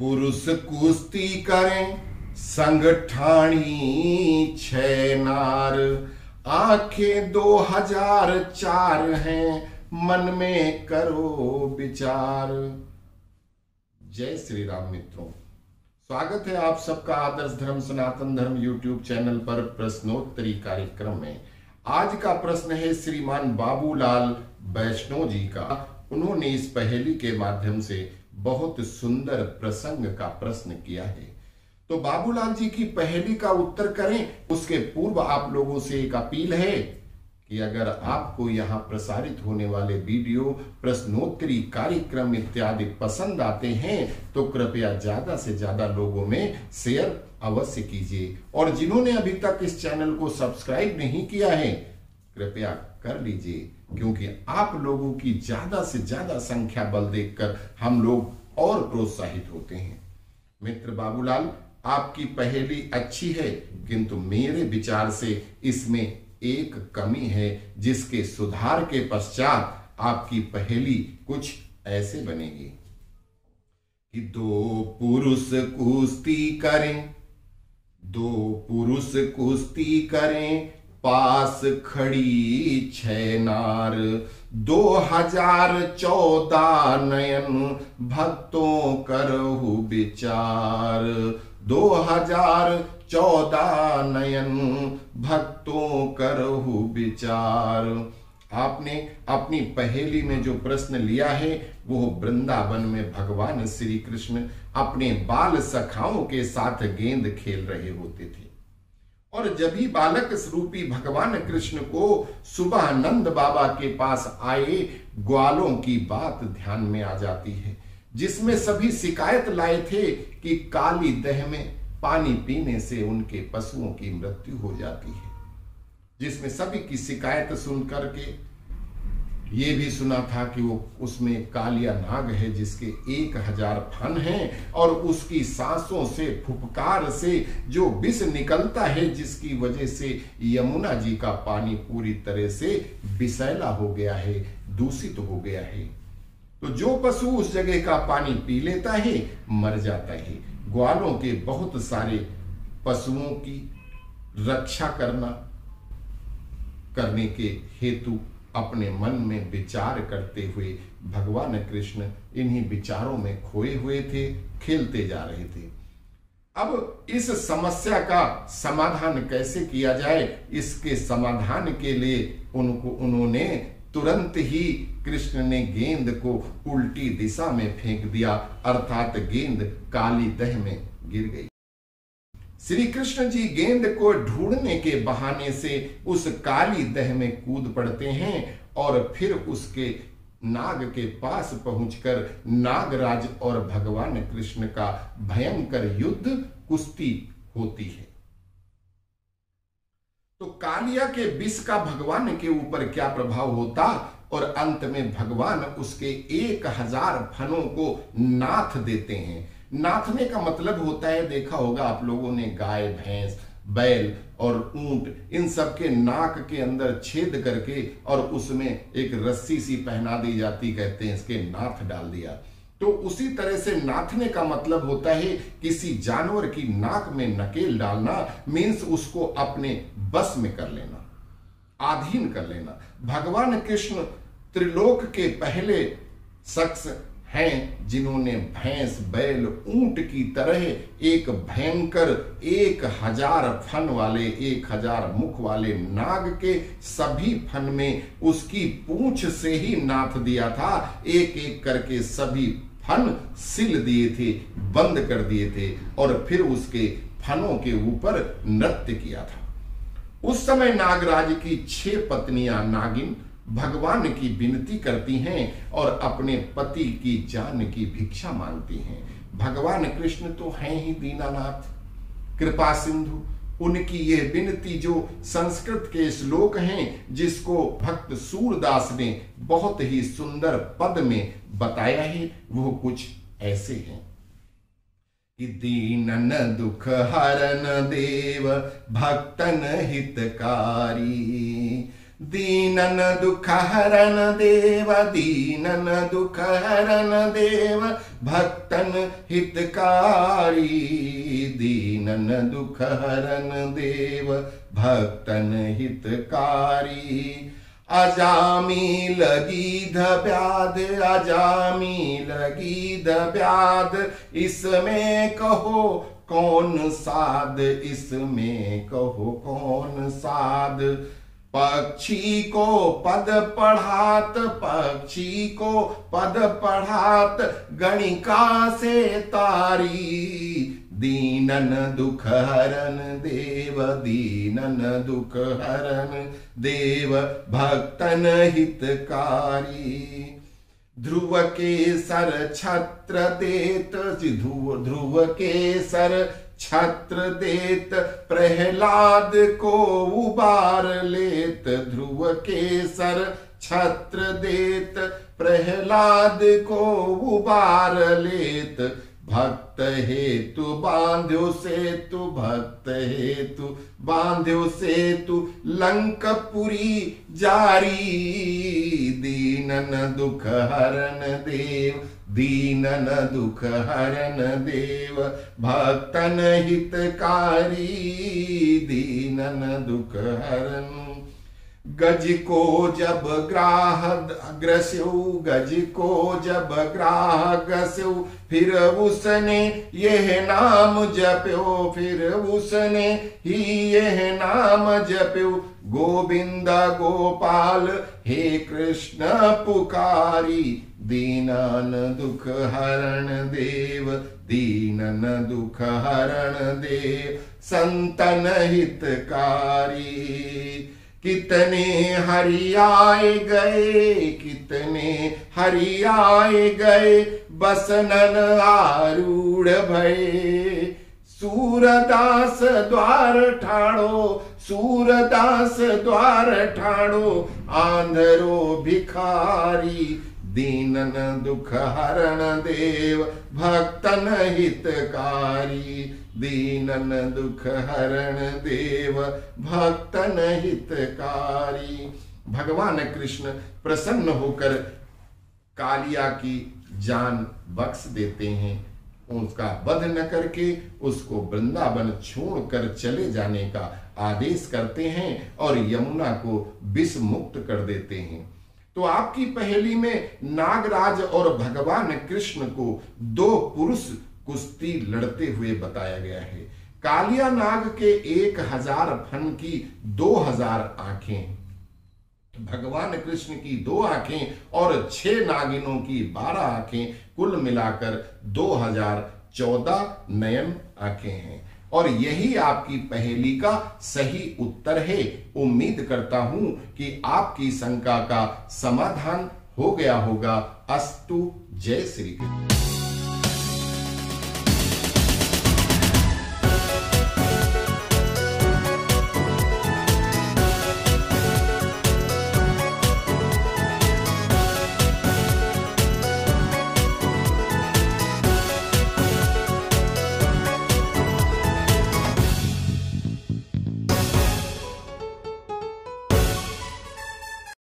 पुरुष कुस्ती करें संग ठाणी छह नार। आंखें 2004 हैं, मन में करो विचार। जय श्री राम मित्रों, स्वागत है आप सबका आदर्श धर्म सनातन धर्म YouTube चैनल पर प्रश्नोत्तरी कार्यक्रम में। आज का प्रश्न है श्रीमान बाबूलाल वैष्णव जी का। उन्होंने इस पहेली के माध्यम से बहुत सुंदर प्रसंग का प्रश्न किया है। तो बाबूलाल जी की पहेली का उत्तर करें उसके पूर्व आप लोगों से एक अपील है कि अगर आपको यहाँ प्रसारित होने वाले वीडियो, प्रश्नोत्तरी कार्यक्रम इत्यादि पसंद आते हैं तो कृपया ज्यादा से ज्यादा लोगों में शेयर अवश्य कीजिए। और जिन्होंने अभी तक इस चैनल को सब्सक्राइब नहीं किया है कृपया कर लीजिए, क्योंकि आप लोगों की ज्यादा से ज्यादा संख्या बल देखकर हम लोग और प्रोत्साहित होते हैं। मित्र बाबूलाल, आपकी पहेली अच्छी है, किंतु मेरे विचार से इसमें एक कमी है, जिसके सुधार के पश्चात आपकी पहेली कुछ ऐसे बनेगी कि दो पुरुष कुश्ती करें पास खड़ी छह नार। 2014 नयन भक्तों करहु विचार। 2014 नयन भक्तों करहु विचार। आपने अपनी पहेली में जो प्रश्न लिया है वो वृंदावन में भगवान श्री कृष्ण अपने बाल सखाओं के साथ गेंद खेल रहे होते थे, और जब ही बालक रूपी भगवान कृष्ण को सुबह नंद बाबा के पास आए, ग्वालों की बात ध्यान में आ जाती है, जिसमें सभी शिकायत लाए थे कि काली दह में पानी पीने से उनके पशुओं की मृत्यु हो जाती है। जिसमें सभी की शिकायत सुनकर के ये भी सुना था कि वो उसमें कालिया नाग है जिसके 1000 फन हैं, और उसकी सांसों से, फुफकार से जो विष निकलता है, जिसकी वजह से यमुना जी का पानी पूरी तरह से विषैला हो गया है, दूषित हो गया है। तो जो पशु उस जगह का पानी पी लेता है मर जाता है। ग्वालों के बहुत सारे पशुओं की रक्षा करने के हेतु अपने मन में विचार करते हुए भगवान कृष्ण इन्हीं विचारों में खोए हुए थे, खेलते जा रहे थे। अब इस समस्या का समाधान कैसे किया जाए, इसके समाधान के लिए उन्होंने तुरंत ही कृष्ण ने गेंद को उल्टी दिशा में फेंक दिया, अर्थात गेंद काली दह में गिर गई। श्री कृष्ण जी गेंद को ढूंढने के बहाने से उस काली दह में कूद पड़ते हैं, और फिर उसके नाग के पास पहुंचकर नागराज और भगवान कृष्ण का भयंकर युद्ध कुश्ती होती है। तो कालिया के विष का भगवान के ऊपर क्या प्रभाव होता, और अंत में भगवान उसके 1000 फनों को नाथ देते हैं। नाथने का मतलब होता है, देखा होगा आप लोगों ने, गाय, भैंस, बैल और ऊंट इन सब के नाक के अंदर छेद करके और उसमें एक रस्सी सी पहना दी जाती, कहते हैं इसके नाथ डाल दिया। तो उसी तरह से नाथने का मतलब होता है किसी जानवर की नाक में नकेल डालना, मीन्स उसको अपने बस में कर लेना, आधीन कर लेना। भगवान कृष्ण त्रिलोक के पहले शख्स हैं जिन्होंने भैंस, बैल, ऊंट की तरह एक भयंकर 1000 फन वाले, 1000 मुख वाले नाग के सभी फन में उसकी पूंछ से ही नाथ दिया था। एक एक करके सभी फन सिल दिए थे, बंद कर दिए थे, और फिर उसके फनों के ऊपर नृत्य किया था। उस समय नागराज की 6 पत्नियां नागिन भगवान की विनती करती हैं और अपने पति की जान की भिक्षा मांगती हैं। भगवान कृष्ण तो हैं ही दीनानाथ, कृपा सिंधु। उनकी ये विनती जो संस्कृत के श्लोक हैं, जिसको भक्त सूरदास ने बहुत ही सुंदर पद में बताया है, वो कुछ ऐसे हैं कि दीनन दुख हरन देव भक्तन हितकारी, दीनन दुख हरन देव दीनन दुख हरन देव भक्तन हितकारी दीनन दुख हरन देव भक्तन हितकारी अजामी लगी व्याध अजामी लगी व्याध इसमें कहो कौन साध इसमें कहो कौन साध पक्षी को पद पढ़ात गणिका से तारी दीनन दुख हरन देव दीनन दुख हरन देव भक्तन हितकारी ध्रुव के सर छत्र देत ध्रुव के सर छत्र देत प्रहलाद को उबार लेत ध्रुव केसर छत्र देत प्रहलाद को उबार लेत भक्त हेतु बांध्यो सेतु भक्त हेतु बांध्यो सेतु लंकपुरी जारी दीनन दुख हरन देव दीनन दुख हरन देव भक्तन हितकारी दीनन दुख हरन गज को जब ग्राह ग्रस्यौ फिर उसने यह नाम जप्यो फिर उसने ही यह नाम जप्यो गोविंद गोपाल हे कृष्ण पुकारी दीनन दुख हरण देव दीनन दुख हरण देव संतन हितकारी कितने हरियाए गए बसनन आरूढ़ भये सूरदास द्वार ठाड़ो आंधरो भिखारी दीनन दुख हरण देव भक्तन हितकारी दीनन दुख हरण देव भक्तन हितकारी। भगवान कृष्ण प्रसन्न होकर कालिया की जान बख्श देते हैं, उसका वध न करके उसको वृंदावन छोड़कर चले जाने का आदेश करते हैं और यमुना को विष मुक्त कर देते हैं। तो आपकी पहेली में नागराज और भगवान कृष्ण को दो पुरुष कुश्ती लड़ते हुए बताया गया है। कालिया नाग के 1000 फन की 2000 आंखें, भगवान कृष्ण की 2 आंखें और 6 नागिनों की 12 आंखें, कुल मिलाकर 2014 नयन आंखें हैं। और यही आपकी पहेली का सही उत्तर है। उम्मीद करता हूं कि आपकी शंका का समाधान हो गया होगा। अस्तु, जय श्री कृष्ण।